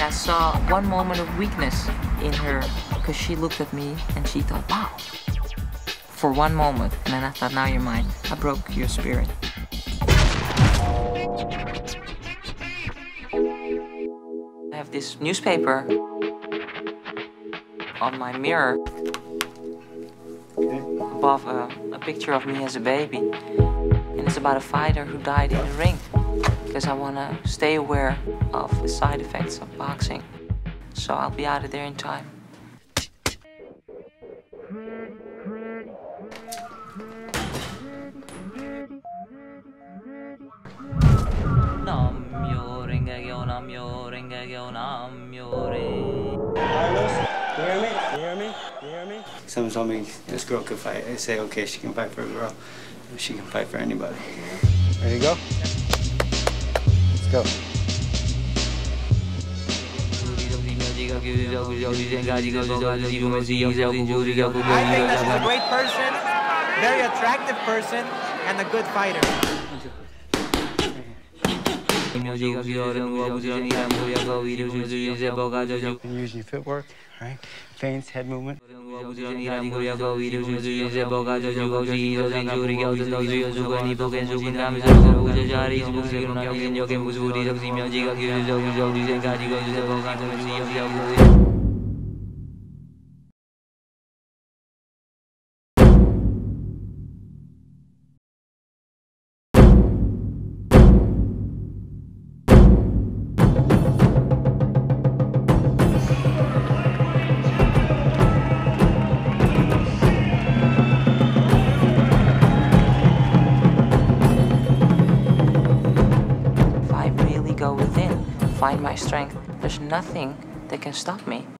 and I saw one moment of weakness in her because she looked at me and she thought, wow, for one moment. And then I thought, now you're mine. I broke your spirit. I have this newspaper on my mirror above a picture of me as a baby. And it's about a fighter who died in the ring. Because I want to stay aware of the side effects of boxing. So I'll be out of there in time. Someone told me this girl could fight. I say, okay, she can fight for a girl. She can fight for anybody. Ready to go? Go. I think this is a great person, very attractive person, and a good fighter. And using footwork, right? Feints, head movement. Find my strength. There's nothing that can stop me.